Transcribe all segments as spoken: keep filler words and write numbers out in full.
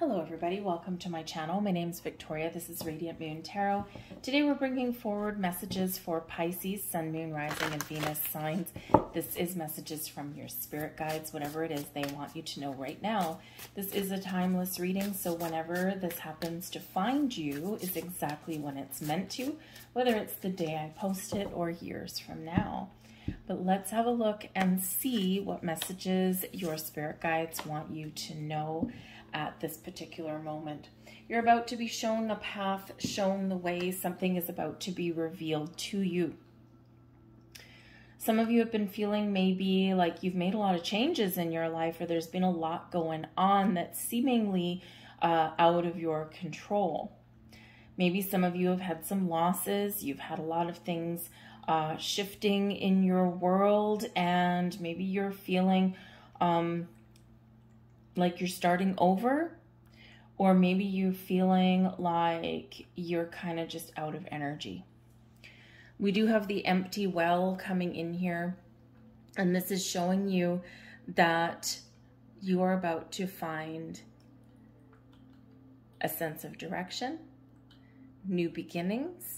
Hello everybody, welcome to my channel. My name is Victoria. This is Radiant Moon Tarot. Today we're bringing forward messages for Pisces, Sun, Moon, Rising, and Venus signs. This is messages from your spirit guides, whatever it is they want you to know right now. This is a timeless reading, so whenever this happens to find you is exactly when it's meant to, whether it's the day I post it or years from now. But let's have a look and see what messages your spirit guides want you to know at this particular moment. You're about to be shown the path, shown the way. Something is about to be revealed to you. Some of you have been feeling maybe like you've made a lot of changes in your life, or there's been a lot going on that's seemingly uh, out of your control. Maybe some of you have had some losses. You've had a lot of things uh, shifting in your world, and maybe you're feeling um, like you're starting over, or maybe you're feeling like you're kind of just out of energy. We do have the empty well coming in here, and this is showing you that you are about to find a sense of direction, new beginnings,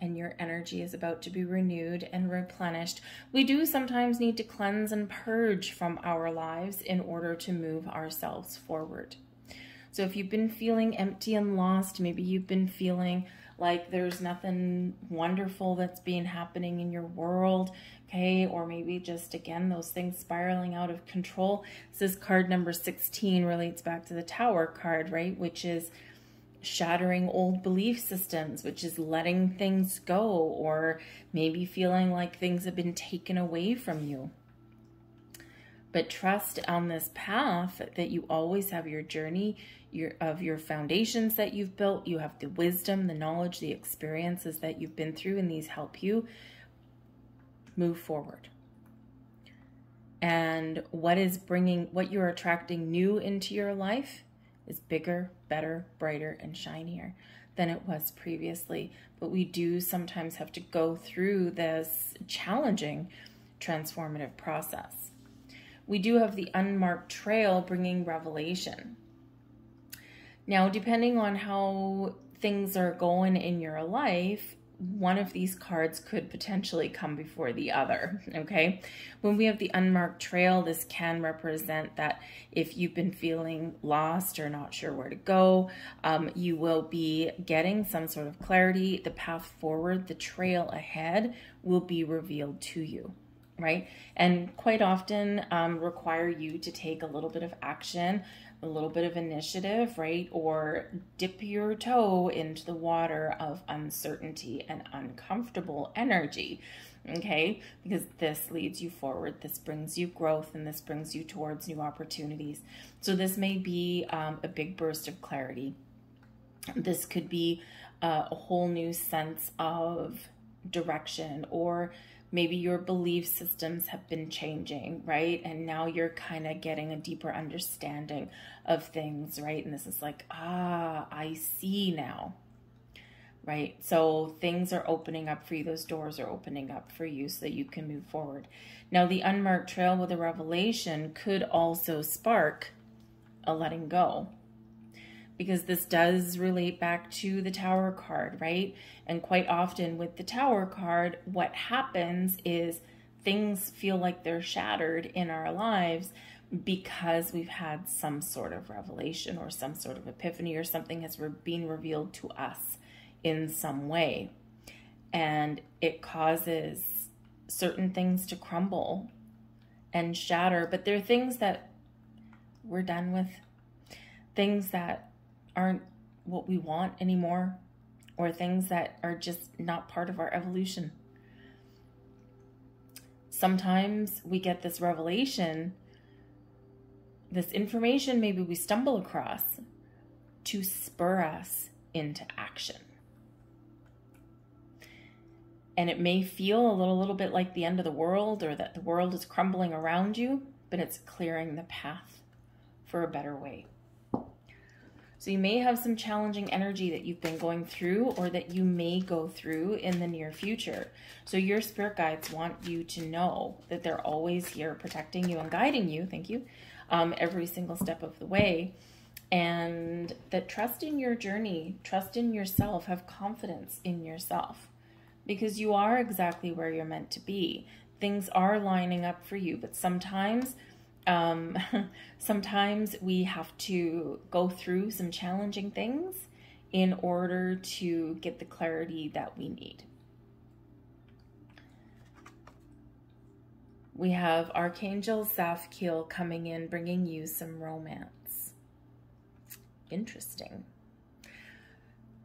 and your energy is about to be renewed and replenished. We do sometimes need to cleanse and purge from our lives in order to move ourselves forward. So if you've been feeling empty and lost, maybe you've been feeling like there's nothing wonderful that's been happening in your world, okay? Or maybe just, again, those things spiraling out of control. This is card number sixteen, relates back to the Tower card, right? Which is shattering old belief systems, which is letting things go, or maybe feeling like things have been taken away from you. But trust on this path that you always have your journey, your of your foundations that you've built. You have the wisdom, the knowledge, the experiences that you've been through, and these help you move forward. And what is bringing, what you're attracting new into your life is bigger, better, brighter, and shinier than it was previously. But we do sometimes have to go through this challenging transformative process. We do have the unmarked trail bringing revelation. Now, depending on how things are going in your life, one of these cards could potentially come before the other, okay? When we have the unmarked trail, this can represent that if you've been feeling lost or not sure where to go, um, you will be getting some sort of clarity. The path forward, the trail ahead will be revealed to you, right? And quite often um, require you to take a little bit of action, a little bit of initiative, right? Or dip your toe into the water of uncertainty and uncomfortable energy, okay? Because this leads you forward. This brings you growth, and this brings you towards new opportunities. So this may be um, a big burst of clarity. This could be uh, a whole new sense of direction, or maybe your belief systems have been changing, right? And now you're kind of getting a deeper understanding of things, right? And this is like, ah, I see now, right? So things are opening up for you. Those doors are opening up for you so that you can move forward. Now, the unmarked trail with a revelation could also spark a letting go, because this does relate back to the Tower card, right? And quite often with the Tower card, what happens is things feel like they're shattered in our lives because we've had some sort of revelation or some sort of epiphany, or something has been revealed to us in some way. And it causes certain things to crumble and shatter. But they're things that we're done with, things that aren't what we want anymore, or things that are just not part of our evolution. Sometimes we get this revelation, this information maybe we stumble across, to spur us into action. And it may feel a little, little bit like the end of the world, or that the world is crumbling around you, but it's clearing the path for a better way. So you may have some challenging energy that you've been going through, or that you may go through in the near future. So your spirit guides want you to know that they're always here protecting you and guiding you, thank you, um, every single step of the way. and that trust in your journey, trust in yourself, have confidence in yourself, because you are exactly where you're meant to be. Things are lining up for you, but sometimes um, sometimes we have to go through some challenging things in order to get the clarity that we need. We have Archangel Zaphkiel coming in, bringing you some romance. Interesting.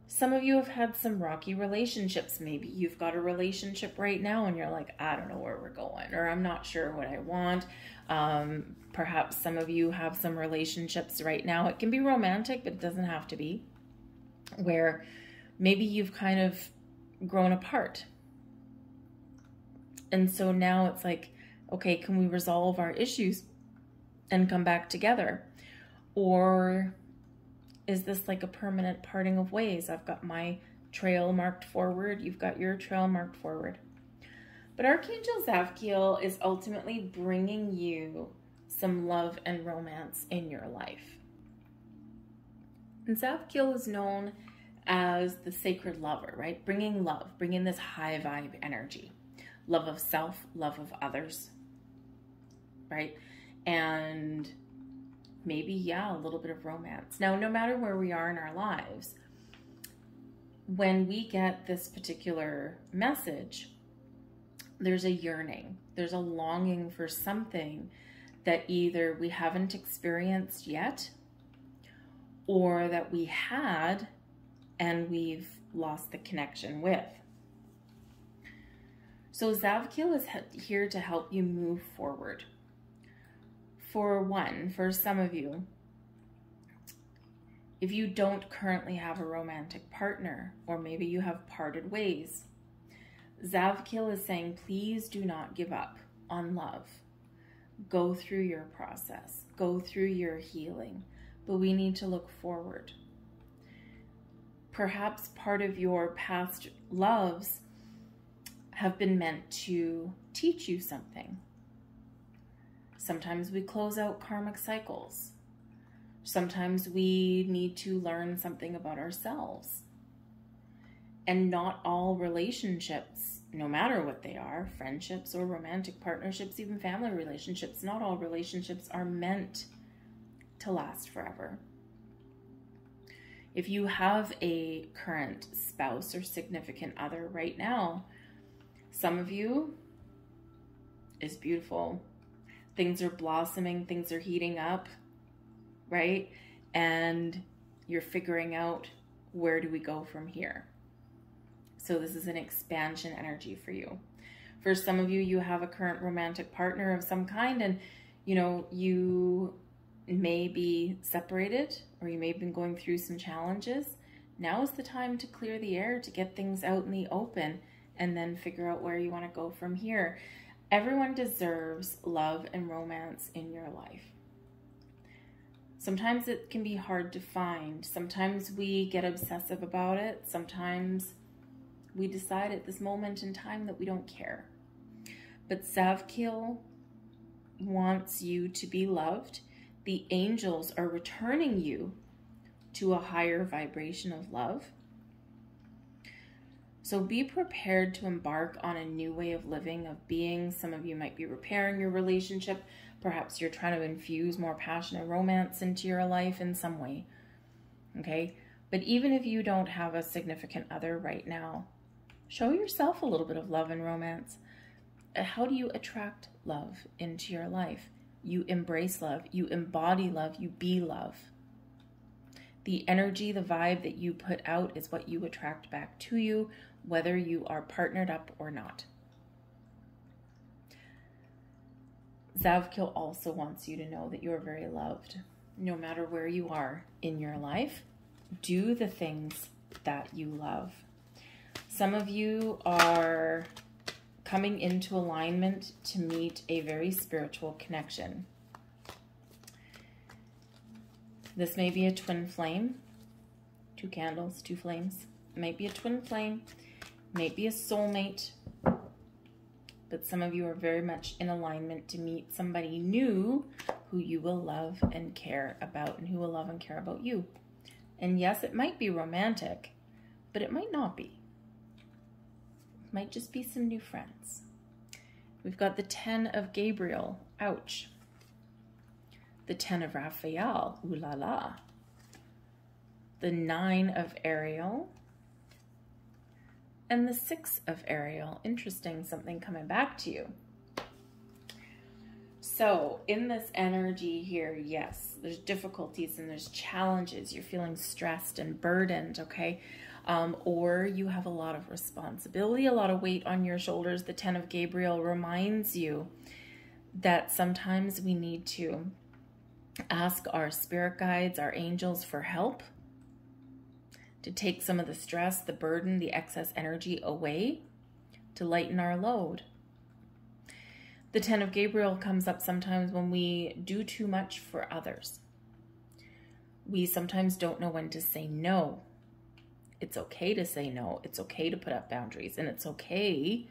Some of you have had some rocky relationships. Maybe you've got a relationship right now and you're like, I don't know where we're going, or I'm not sure what I want. Um, perhaps some of you have some relationships right now. It can be romantic, but it doesn't have to be, where maybe you've kind of grown apart. And so now it's like, okay, can we resolve our issues and come back together? Or is this like a permanent parting of ways? I've got my trail marked forward. You've got your trail marked forward. But Archangel Zaphkiel is ultimately bringing you some love and romance in your life. And Zaphkiel is known as the sacred lover, right? Bringing love, bringing this high vibe energy. Love of self, love of others, right? And maybe, yeah, a little bit of romance. Now, no matter where we are in our lives, when we get this particular message, there's a yearning, there's a longing for something that either we haven't experienced yet, or that we had and we've lost the connection with. So Zaphkiel is here to help you move forward. For one, for some of you, if you don't currently have a romantic partner, or maybe you have parted ways, Zaphkiel is saying, please do not give up on love. Go through your process. Go through your healing. But we need to look forward. Perhaps part of your past loves have been meant to teach you something. Sometimes we close out karmic cycles. Sometimes we need to learn something about ourselves. And not all relationships, no matter what they are, friendships or romantic partnerships, even family relationships, not all relationships are meant to last forever. If you have a current spouse or significant other right now, some of you, is beautiful. Things are blossoming, things are heating up, right? And you're figuring out, where do we go from here? So this is an expansion energy for you. For some of you, you have a current romantic partner of some kind, and you know, you may be separated, or you may have been going through some challenges. Now is the time to clear the air, to get things out in the open, and then figure out where you want to go from here. Everyone deserves love and romance in your life. Sometimes it can be hard to find. Sometimes we get obsessive about it. Sometimes we decide at this moment in time that we don't care. But Zaphkiel wants you to be loved. The angels are returning you to a higher vibration of love. So be prepared to embark on a new way of living, of being. Some of you might be repairing your relationship. Perhaps you're trying to infuse more passion and romance into your life in some way, okay? But even if you don't have a significant other right now, show yourself a little bit of love and romance. How do you attract love into your life? You embrace love. You embody love. You be love. The energy, the vibe that you put out is what you attract back to you, whether you are partnered up or not. Zaphkiel also wants you to know that you are very loved. No matter where you are in your life, do the things that you love. Some of you are coming into alignment to meet a very spiritual connection. This may be a twin flame, two candles, two flames. It might be a twin flame, it might be a soulmate, but some of you are very much in alignment to meet somebody new who you will love and care about and who will love and care about you. And yes, it might be romantic, but it might not be. It might just be some new friends. We've got the Ten of Gabriel. Ouch. The Ten of Raphael. Ooh la la. The Nine of Ariel. And the Six of Ariel. Interesting, something coming back to you. So in this energy here, yes, there's difficulties and there's challenges. You're feeling stressed and burdened, okay? Um, or you have a lot of responsibility, a lot of weight on your shoulders. The Ten of Gabriel reminds you that sometimes we need to ask our spirit guides, our angels for help, to take some of the stress, the burden, the excess energy away, to lighten our load. The Ten of Gabriel comes up sometimes when we do too much for others. We sometimes don't know when to say no. It's okay to say no. It's okay to put up boundaries, and it's okay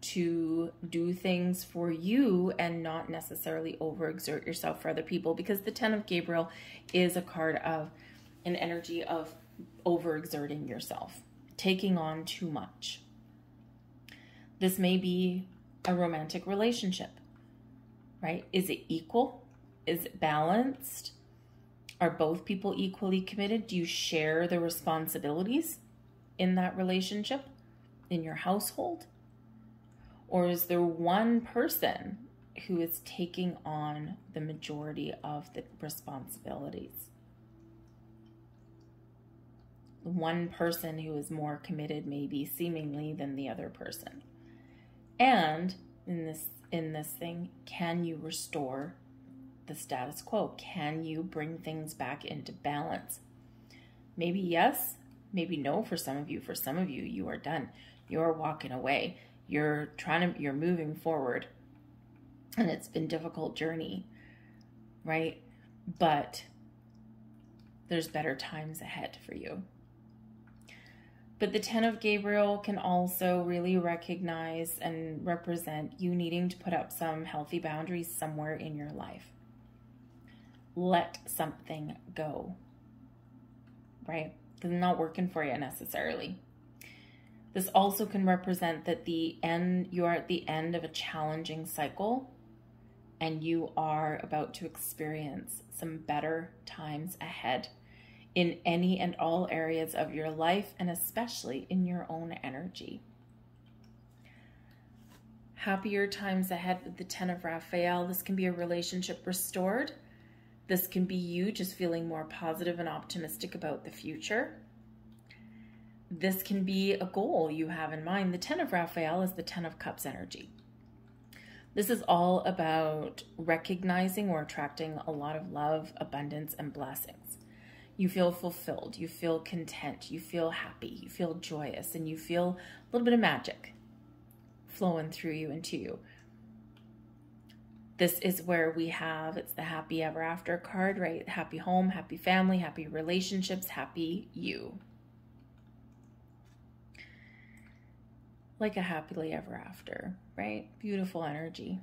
to do things for you and not necessarily overexert yourself for other people, because the Ten of Gabriel is a card of an energy of overexerting yourself, taking on too much. This may be a romantic relationship, right? Is it equal? Is it balanced? Are both people equally committed? Do you share the responsibilities in that relationship, in your household? Or is there one person who is taking on the majority of the responsibilities? One person who is more committed, maybe seemingly, than the other person. And in this in this thing, can you restore the status quo? Can you bring things back into balance? Maybe yes, maybe no for some of you. For some of you, you are done. You're walking away. You're trying to, you're moving forward. And it's been a difficult journey, right? But there's better times ahead for you. But the Ten of Gabriel can also really recognize and represent you needing to put up some healthy boundaries somewhere in your life. Let something go, right? Because it's not working for you necessarily. This also can represent that the end, you are at the end of a challenging cycle and you are about to experience some better times ahead in any and all areas of your life, and especially in your own energy. Happier times ahead with the Ten of Raphael. This can be a relationship restored. This can be you just feeling more positive and optimistic about the future. This can be a goal you have in mind. The Ten of Raphael is the Ten of Cups energy. This is all about recognizing or attracting a lot of love, abundance, and blessings. You feel fulfilled, you feel content, you feel happy, you feel joyous, and you feel a little bit of magic flowing through you into you. This is where we have, it's the happy ever after card, right? Happy home, happy family, happy relationships, happy you. Like a happily ever after, right? Beautiful energy,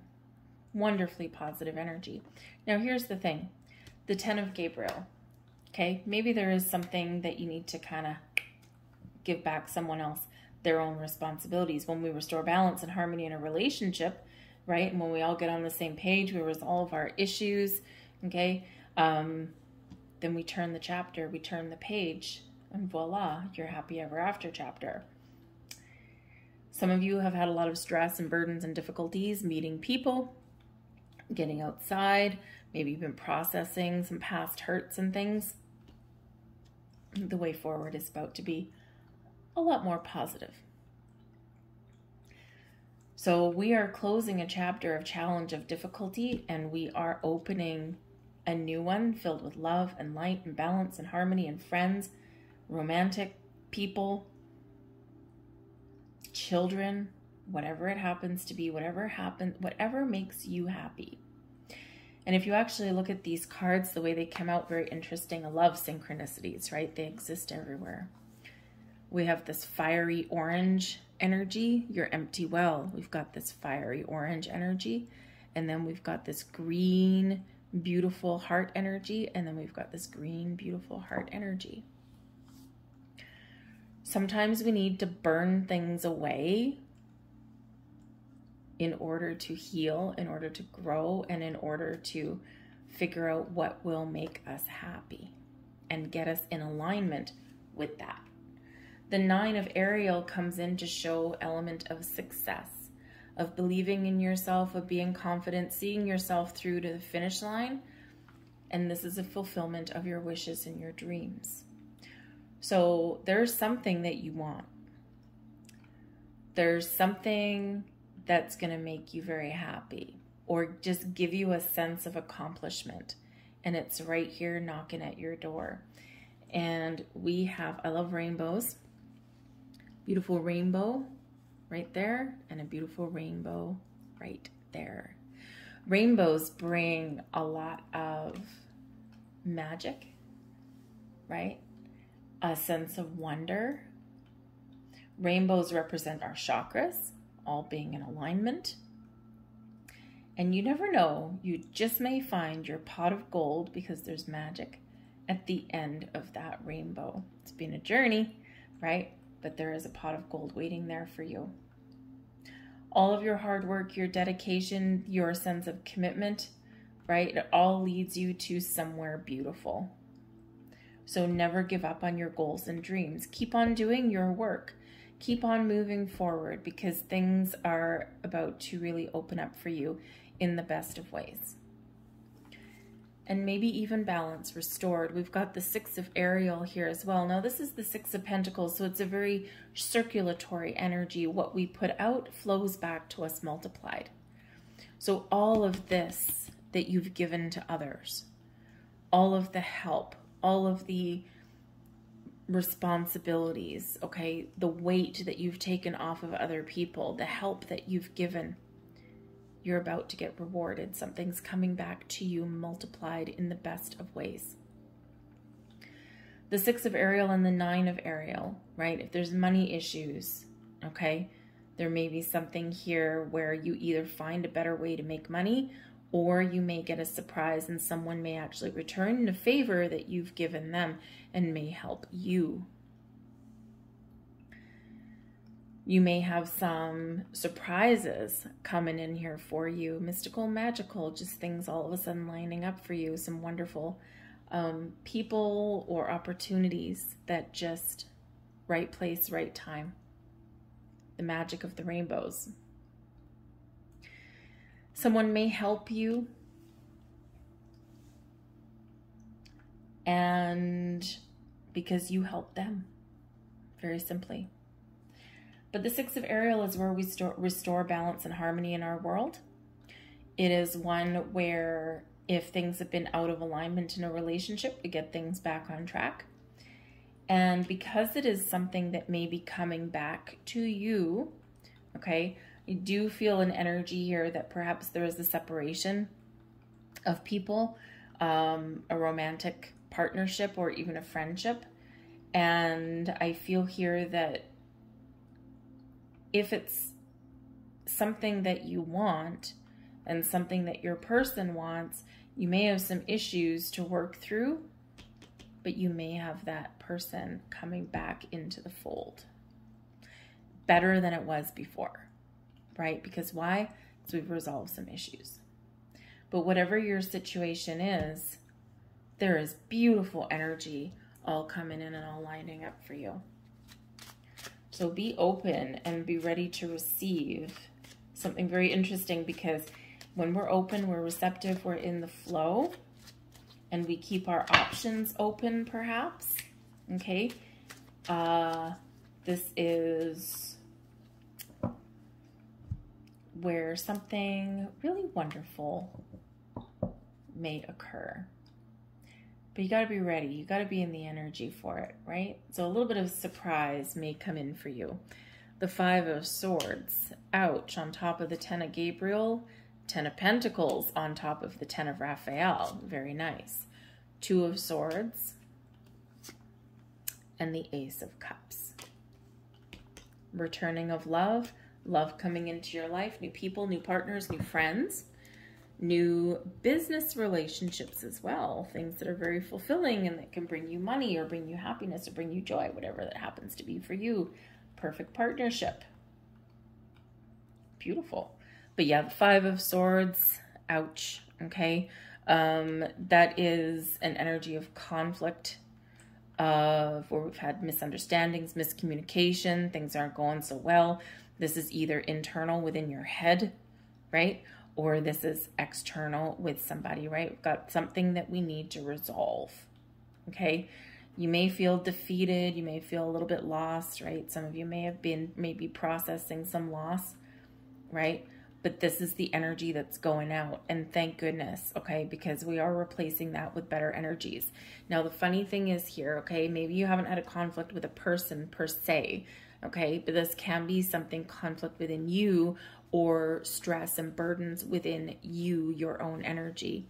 wonderfully positive energy. Now here's the thing, the Ten of Gabriel. Okay, maybe there is something that you need to kind of give back someone else their own responsibilities. When we restore balance and harmony in a relationship, right? And when we all get on the same page, we resolve our issues, okay? Um, then we turn the chapter, we turn the page, and voila, your happy ever after chapter. Some of you have had a lot of stress and burdens and difficulties meeting people, getting outside. Maybe you've been processing some past hurts and things. The way forward is about to be a lot more positive. So we are closing a chapter of challenge, of difficulty, and we are opening a new one filled with love and light and balance and harmony and friends, romantic people, children, whatever it happens to be, whatever happens, whatever makes you happy. And if you actually look at these cards, the way they come out, very interesting. I love synchronicities, right? They exist everywhere. We have this fiery orange energy, your empty well. We've got this fiery orange energy. And then we've got this green, beautiful heart energy. And then we've got this green, beautiful heart energy. Sometimes we need to burn things away in order to heal, in order to grow, and in order to figure out what will make us happy and get us in alignment with that. The nine of Ariel comes in to show element of success, of believing in yourself, of being confident, seeing yourself through to the finish line. And this is a fulfillment of your wishes and your dreams. So there's something that you want. There's something that's going to make you very happy or just give you a sense of accomplishment. And it's right here knocking at your door. And we have, I love rainbows. Beautiful rainbow right there and a beautiful rainbow right there. Rainbows bring a lot of magic, right? A sense of wonder. Rainbows represent our chakras, all being in alignment. And you never know, you just may find your pot of gold because there's magic at the end of that rainbow. It's been a journey, right? But there is a pot of gold waiting there for you. All of your hard work, your dedication, your sense of commitment, right? It all leads you to somewhere beautiful. So never give up on your goals and dreams. Keep on doing your work. Keep on moving forward because things are about to really open up for you in the best of ways. And maybe even balance restored. We've got the Six of Ariel here as well. Now this is the Six of Pentacles, so it's a very circulatory energy. What we put out flows back to us multiplied. So all of this that you've given to others, all of the help, all of the responsibilities, okay, the weight that you've taken off of other people, the help that you've given, you're about to get rewarded. Something's coming back to you multiplied in the best of ways. The Six of Ariel and the Nine of Ariel, right? If there's money issues, okay, there may be something here where you either find a better way to make money or you may get a surprise and someone may actually return the favor that you've given them and may help you. You may have some surprises coming in here for you. Mystical, magical, just things all of a sudden lining up for you. Some wonderful um, people or opportunities that just right place, right time. The magic of the rainbows. Someone may help you and because you helped them, very simply. But the Six of Ariel is where we store, restore balance and harmony in our world. It is one where if things have been out of alignment in a relationship, we get things back on track. And because it is something that may be coming back to you, okay, you do feel an energy here that perhaps there is a separation of people, um, a romantic partnership or even a friendship. And I feel here that if it's something that you want and something that your person wants, you may have some issues to work through, but you may have that person coming back into the fold better than it was before, right? Because why? Because we've resolved some issues. But whatever your situation is, there is beautiful energy all coming in and all lining up for you. So be open and be ready to receive something very interesting, because when we're open, we're receptive, we're in the flow, and we keep our options open perhaps, okay? Uh, this is where something really wonderful may occur. But you got to be ready. You got to be in the energy for it, right? So a little bit of surprise may come in for you. The Five of Swords, ouch, on top of the Ten of Gabriel. Ten of Pentacles on top of the Ten of Raphael. Very nice. Two of Swords. And the Ace of Cups. returning of love, love coming into your life, new people, new partners, new friends, new business relationships as well, things that are very fulfilling and that can bring you money or bring you happiness or bring you joy, whatever that happens to be for you. Perfect partnership. Beautiful. But yeah, the Five of Swords, ouch, okay? Um, that is an energy of conflict, of where we've had misunderstandings, miscommunication, things aren't going so well. This is either internal within your head, right? Or this is external with somebody, right? We've got something that we need to resolve, okay? You may feel defeated. You may feel a little bit lost, right? Some of you may have been maybe processing some loss, right? But this is the energy that's going out. And thank goodness, okay? Because we are replacing that with better energies. Now, the funny thing is here, okay? Maybe you haven't had a conflict with a person per se, okay? But this can be something conflict within you, or stress and burdens within you, your own energy.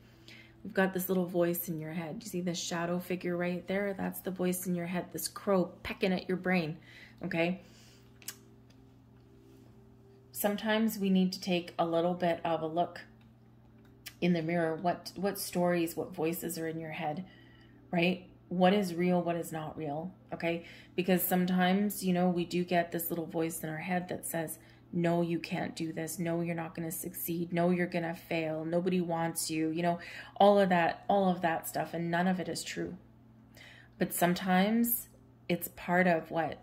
We've got this little voice in your head. You see this shadow figure right there? That's the voice in your head, this crow pecking at your brain, okay? Sometimes we need to take a little bit of a look in the mirror. What, what stories, what voices are in your head, right? What is real, what is not real, okay? Because sometimes, you know, we do get this little voice in our head that says, no, you can't do this. No, you're not going to succeed. No, you're going to fail. Nobody wants you. You know, all of that, all of that stuff. And none of it is true. But sometimes it's part of what,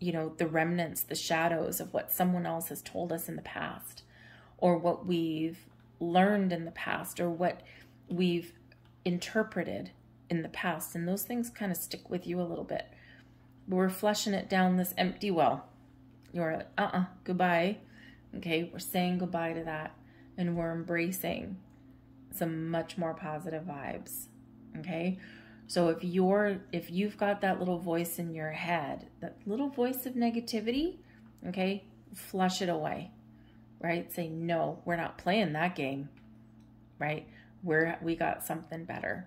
you know, the remnants, the shadows of what someone else has told us in the past, or what we've learned in the past, or what we've interpreted in the past. And those things kind of stick with you a little bit. We're flushing it down this empty well. You're like, uh-uh, goodbye. Okay, we're saying goodbye to that, and we're embracing some much more positive vibes, okay? So if you're, if you've got that little voice in your head, that little voice of negativity, okay, flush it away, right? Say, no, we're not playing that game, right? We're, we got something better.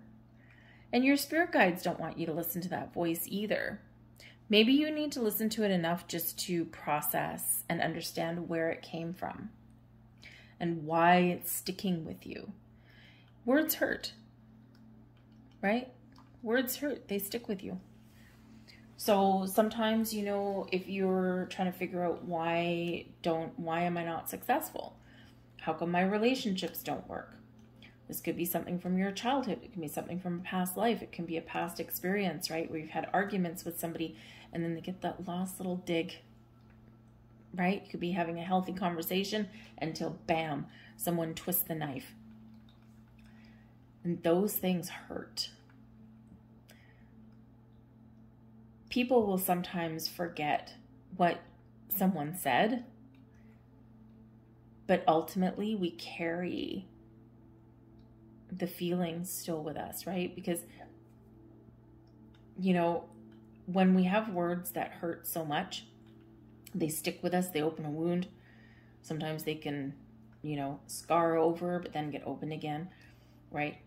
And your spirit guides don't want you to listen to that voice either. Maybe you need to listen to it enough just to process and understand where it came from and why it's sticking with you. Words hurt, right? Words hurt. They stick with you. So sometimes, you know, if you're trying to figure out why don't, why am I not successful? How come my relationships don't work? This could be something from your childhood. It can be something from a past life. It can be a past experience, right? Where you've had arguments with somebody and then they get that last little dig, right? You could be having a healthy conversation until bam, someone twists the knife. And those things hurt. People will sometimes forget what someone said, but ultimately we carry the feelings still with us, right? Because, you know, when we have words that hurt so much, they stick with us, they open a wound. Sometimes they can, you know, scar over, but then get open again, right?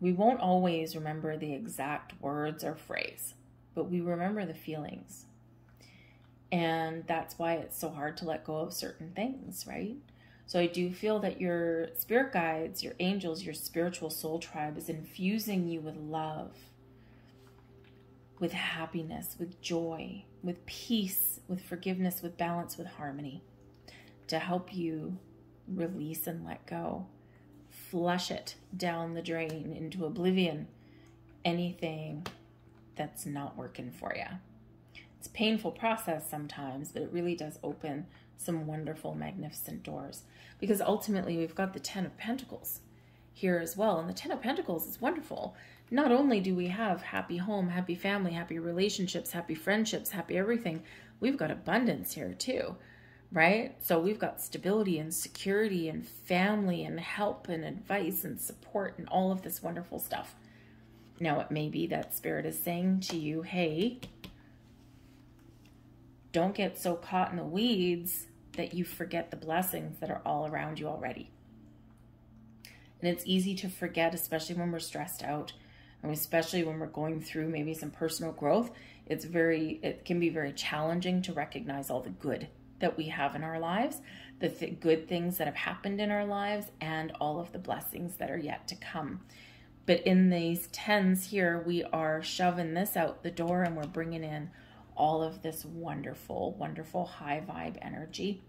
We won't always remember the exact words or phrase, but we remember the feelings. And that's why it's so hard to let go of certain things, right? So I do feel that your spirit guides, your angels, your spiritual soul tribe is infusing you with love, with happiness, with joy, with peace, with forgiveness, with balance, with harmony, to help you release and let go, flush it down the drain into oblivion, anything that's not working for you. It's a painful process sometimes, but it really does open some wonderful, magnificent doors. Because ultimately we've got the Ten of Pentacles here as well. And the Ten of Pentacles is wonderful. Not only do we have happy home, happy family, happy relationships, happy friendships, happy everything, we've got abundance here too, right? So we've got stability and security and family and help and advice and support and all of this wonderful stuff. Now it may be that Spirit is saying to you, hey, don't get so caught in the weeds that you forget the blessings that are all around you already. And it's easy to forget, especially when we're stressed out I mean, especially when we're going through maybe some personal growth, it's very, it can be very challenging to recognize all the good that we have in our lives, the th- good things that have happened in our lives, and all of the blessings that are yet to come. But in these tens here, we are shoving this out the door and we're bringing in all of this wonderful, wonderful high vibe energy.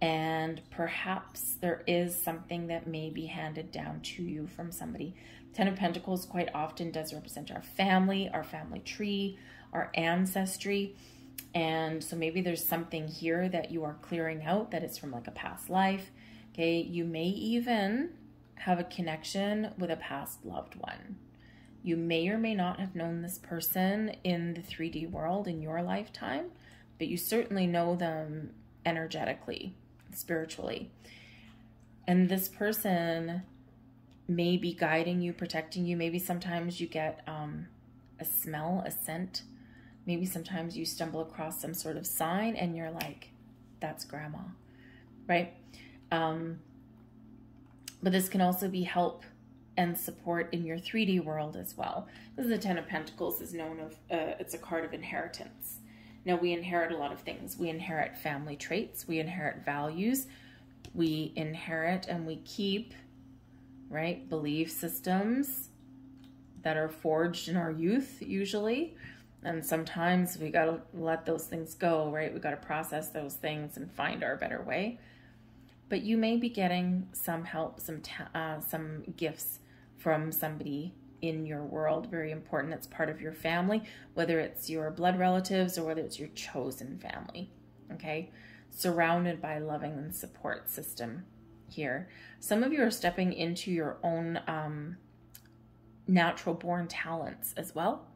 And perhaps there is something that may be handed down to you from somebody. Ten of Pentacles quite often does represent our family, our family tree, our ancestry. And so maybe there's something here that you are clearing out that it's from like a past life. Okay, you may even have a connection with a past loved one. You may or may not have known this person in the three D world in your lifetime, but you certainly know them energetically, spiritually. And this person may be guiding you, protecting you. Maybe sometimes you get um, a smell, a scent. Maybe sometimes you stumble across some sort of sign and you're like, that's grandma, right? Um, but this can also be help and support in your three D world as well. This is the Ten of Pentacles is known of, uh, it's a card of inheritance. Now, we inherit a lot of things. We inherit family traits. We inherit values. We inherit and we keep, right, belief systems that are forged in our youth usually. And sometimes we got to let those things go, right? We got to process those things and find our better way. But you may be getting some help, some, ta uh, some gifts from somebody in your world, very important. It's part of your family, whether it's your blood relatives or whether it's your chosen family, okay? Surrounded by loving and support system here. Some of you are stepping into your own um, natural born talents as well,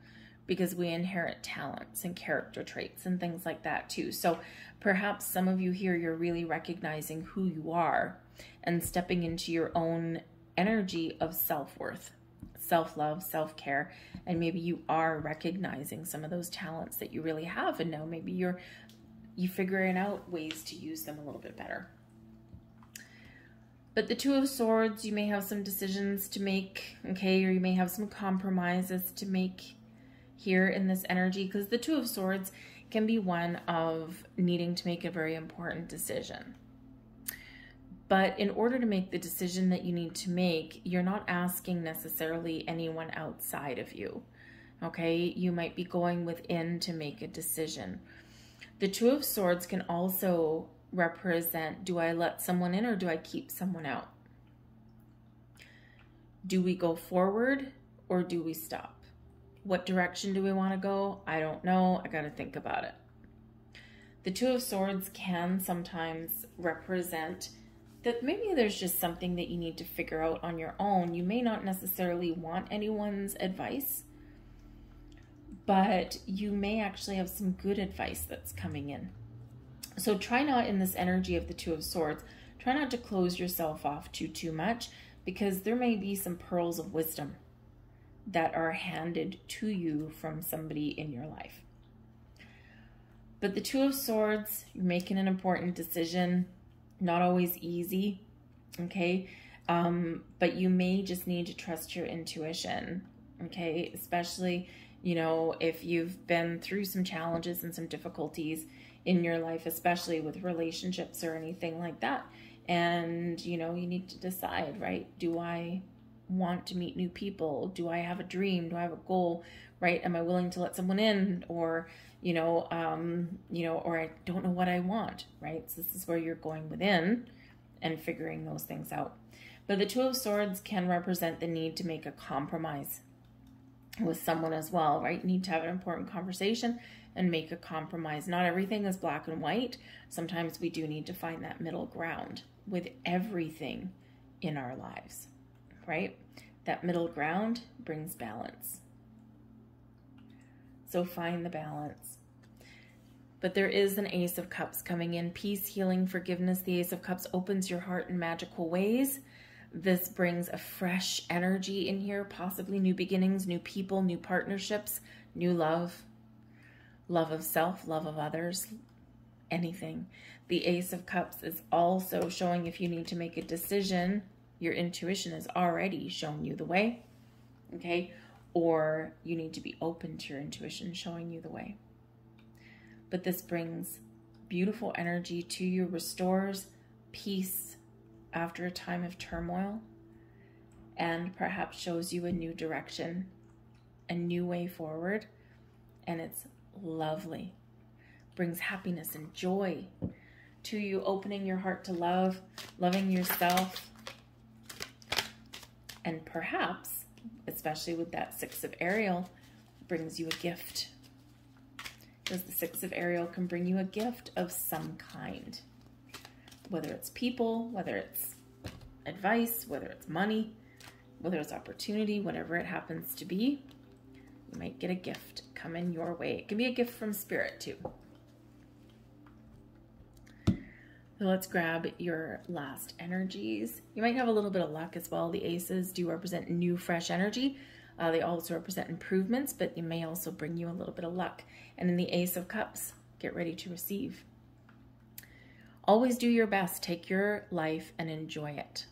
because we inherit talents and character traits and things like that too. So perhaps some of you here, you're really recognizing who you are and stepping into your own energy of self-worth, self-love, self-care, and maybe you are recognizing some of those talents that you really have, and now maybe you're you figuring out ways to use them a little bit better. But the Two of Swords, you may have some decisions to make, okay, or you may have some compromises to make here in this energy, because the Two of Swords can be one of needing to make a very important decision. But in order to make the decision that you need to make, you're not asking necessarily anyone outside of you, okay? You might be going within to make a decision. The Two of Swords can also represent, do I let someone in or do I keep someone out? Do we go forward or do we stop? What direction do we want to go? I don't know. I got to think about it. The Two of Swords can sometimes represent that maybe there's just something that you need to figure out on your own. You may not necessarily want anyone's advice, but you may actually have some good advice that's coming in. So try not, in this energy of the Two of Swords, try not to close yourself off too, too much, because there may be some pearls of wisdom that are handed to you from somebody in your life. But the Two of Swords, you're making an important decision. Not always easy, okay? Um, but you may just need to trust your intuition, okay? Especially, you know, if you've been through some challenges and some difficulties in your life, especially with relationships or anything like that. And, you know, you need to decide, right? Do I want to meet new people? Do I have a dream? Do I have a goal, right? Am I willing to let someone in? Or, you know, um, you know, or I don't know what I want, right? So this is where you're going within and figuring those things out. But the Two of Swords can represent the need to make a compromise with someone as well, right? You need to have an important conversation and make a compromise. Not everything is black and white. Sometimes we do need to find that middle ground with everything in our lives, right? That middle ground brings balance. So find the balance. But there is an Ace of Cups coming in. Peace, healing, forgiveness. The Ace of Cups opens your heart in magical ways. This brings a fresh energy in here, possibly new beginnings, new people, new partnerships, new love, love of self, love of others, anything. The Ace of Cups is also showing, if you need to make a decision, your intuition has already shown you the way. okay? Or you need to be open to your intuition showing you the way. But this brings beautiful energy to you, restores peace after a time of turmoil, and perhaps shows you a new direction, a new way forward. And it's lovely. Brings happiness and joy to you, opening your heart to love, loving yourself. And perhaps, especially with that Six of Ariel, brings you a gift. Because the Six of Ariel can bring you a gift of some kind. Whether it's people, whether it's advice, whether it's money, whether it's opportunity, whatever it happens to be, you might get a gift coming your way. It can be a gift from spirit too. So let's grab your last energies. You might have a little bit of luck as well. The aces do represent new, fresh energy. Uh, they also represent improvements, but they may also bring you a little bit of luck. And in the Ace of Cups, get ready to receive. Always do your best. Take your life and enjoy it.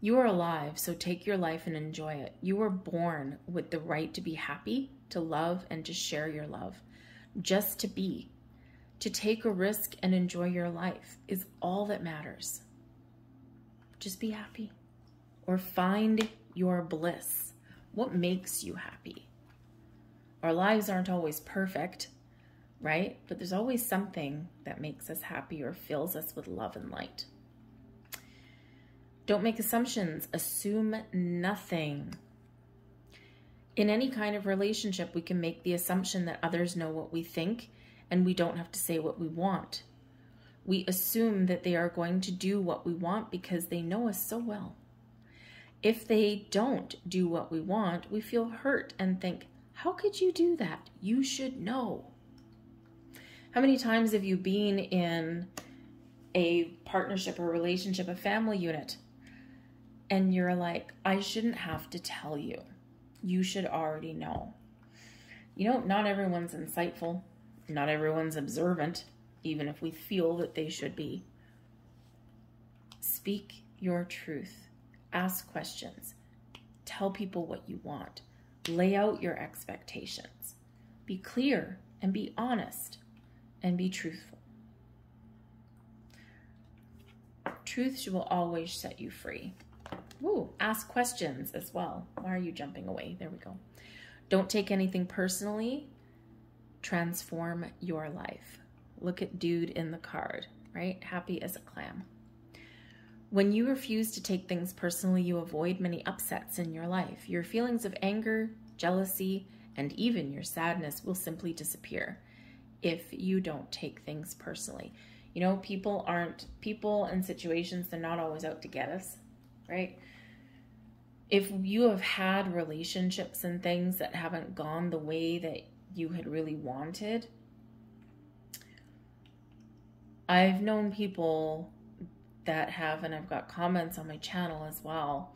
You are alive, so take your life and enjoy it. You were born with the right to be happy, to love, and to share your love. Just to be. To take a risk and enjoy your life is all that matters. Just be happy. Or find your bliss. What makes you happy? Our lives aren't always perfect, right? But there's always something that makes us happy or fills us with love and light. Don't make assumptions. Assume nothing. In any kind of relationship, we can make the assumption that others know what we think and we don't have to say what we want. We assume that they are going to do what we want because they know us so well. If they don't do what we want, we feel hurt and think, how could you do that? You should know. How many times have you been in a partnership or relationship, a family unit, and you're like, I shouldn't have to tell you. You should already know. You know, not everyone's insightful. Not everyone's observant, even if we feel that they should be. Speak your truth. Ask questions. Tell people what you want. Lay out your expectations. Be clear and be honest and be truthful. Truth will always set you free. Ooh, ask questions as well. Why are you jumping away? There we go. Don't take anything personally. Transform your life. Look at dude in the card, right? Happy as a clam. When you refuse to take things personally, you avoid many upsets in your life. Your feelings of anger, jealousy, and even your sadness will simply disappear if you don't take things personally. You know, people aren't, people and situations, they're not always out to get us, right? If you have had relationships and things that haven't gone the way that you had really wanted, I've known people that have, and I've got comments on my channel as well.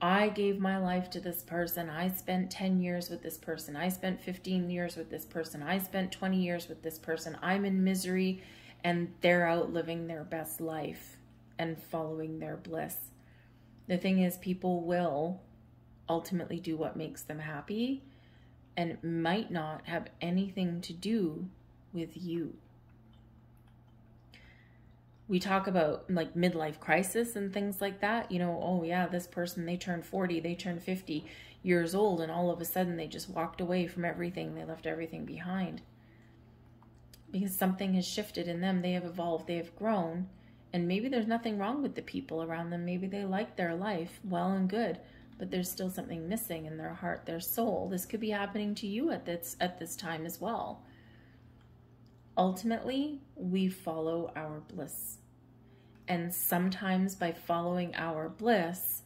I gave my life to this person. I spent ten years with this person. I spent fifteen years with this person. I spent twenty years with this person. I'm in misery and they're out living their best life and following their bliss. The thing is, people will ultimately do what makes them happy, and it might not have anything to do with you. We talk about like midlife crisis and things like that. You know, oh yeah, this person, they turned forty, they turned fifty years old, and all of a sudden they just walked away from everything. They left everything behind because something has shifted in them. They have evolved, they have grown, and maybe there's nothing wrong with the people around them. Maybe they like their life, well and good, but there's still something missing in their heart, their soul. This could be happening to you at this, at this time as well. Ultimately, we follow our bliss. And sometimes by following our bliss,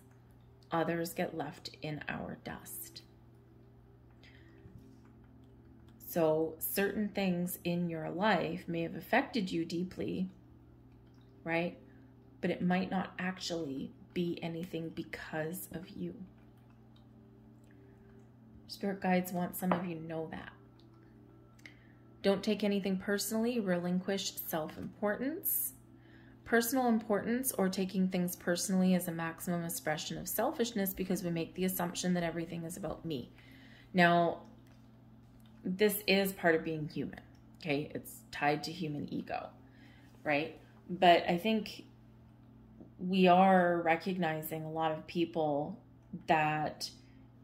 others get left in our dust. So certain things in your life may have affected you deeply, right? But it might not actually be anything because of you. Spirit guides want some of you to know that. Don't take anything personally. Relinquish self-importance. Personal importance or taking things personally is a maximum expression of selfishness because we make the assumption that everything is about me. Now, this is part of being human, okay? It's tied to human ego, right? But I think we are recognizing a lot of people that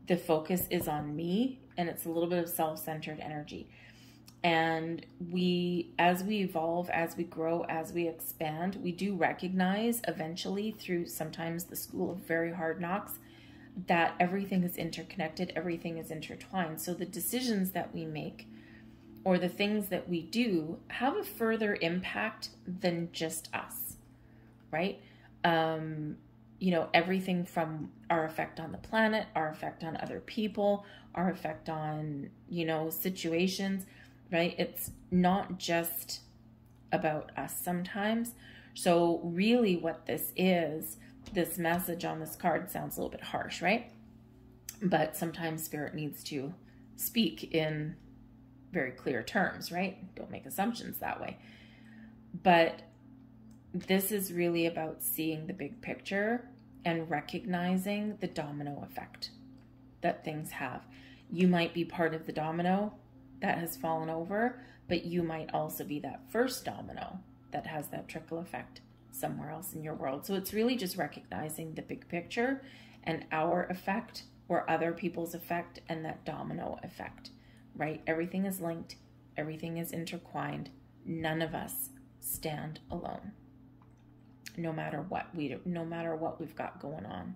the focus is on me, and it's a little bit of self-centered energy. And we, as we evolve, as we grow, as we expand, we do recognize eventually through sometimes the school of very hard knocks that everything is interconnected, everything is intertwined. So the decisions that we make or the things that we do have a further impact than just us, right? Um, you know, everything from our effect on the planet, our effect on other people, our effect on, you know, situations, right? It's not just about us sometimes. So really what this is, this message on this card sounds a little bit harsh, right? But sometimes spirit needs to speak in very clear terms, right? Don't make assumptions that way. But this is really about seeing the big picture and recognizing the domino effect that things have. You might be part of the domino that has fallen over, but you might also be that first domino that has that trickle effect somewhere else in your world. So it's really just recognizing the big picture and our effect or other people's effect and that domino effect, right? Everything is linked. Everything is intertwined. None of us stand alone, no matter what we do, no matter what we've got going on.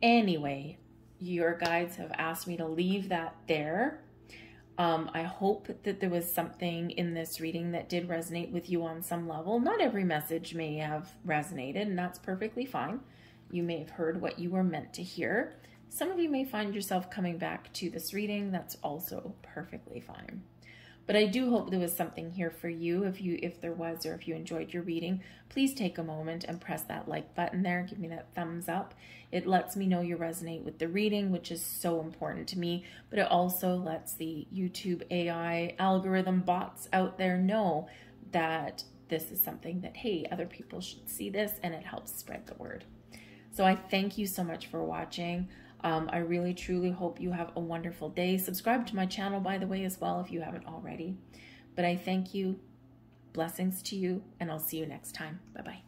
Anyway, your guides have asked me to leave that there. Um, I hope that there was something in this reading that did resonate with you on some level. Not every message may have resonated, and that's perfectly fine. You may have heard what you were meant to hear. Some of you may find yourself coming back to this reading. That's also perfectly fine. But I do hope there was something here for you. If you, if there was, or if you enjoyed your reading, please take a moment and press that like button there. Give me that thumbs up. It lets me know you resonate with the reading, which is so important to me. But it also lets the YouTube A I algorithm bots out there know that this is something that, hey, other people should see this, and it helps spread the word. So I thank you so much for watching. Um, I really, truly hope you have a wonderful day. Subscribe to my channel, by the way, as well, if you haven't already. But I thank you. Blessings to you, and I'll see you next time. Bye-bye.